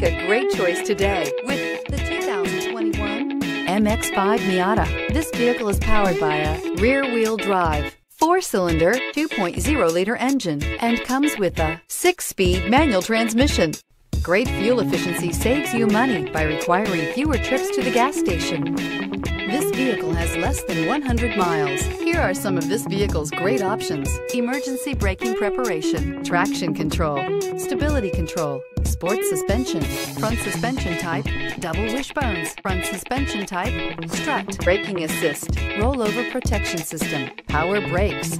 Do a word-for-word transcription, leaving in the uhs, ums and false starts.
Make a great choice today with the two thousand twenty-one M X five Miata. This vehicle is powered by a rear-wheel drive, four-cylinder, two point oh liter engine, and comes with a six-speed manual transmission. Great fuel efficiency saves you money by requiring fewer trips to the gas station. This vehicle has less than one hundred miles. Here are some of this vehicle's great options: emergency braking preparation, traction control, stability control, sports suspension, front suspension type, double wishbones, front suspension type, strut, braking assist, rollover protection system, power brakes,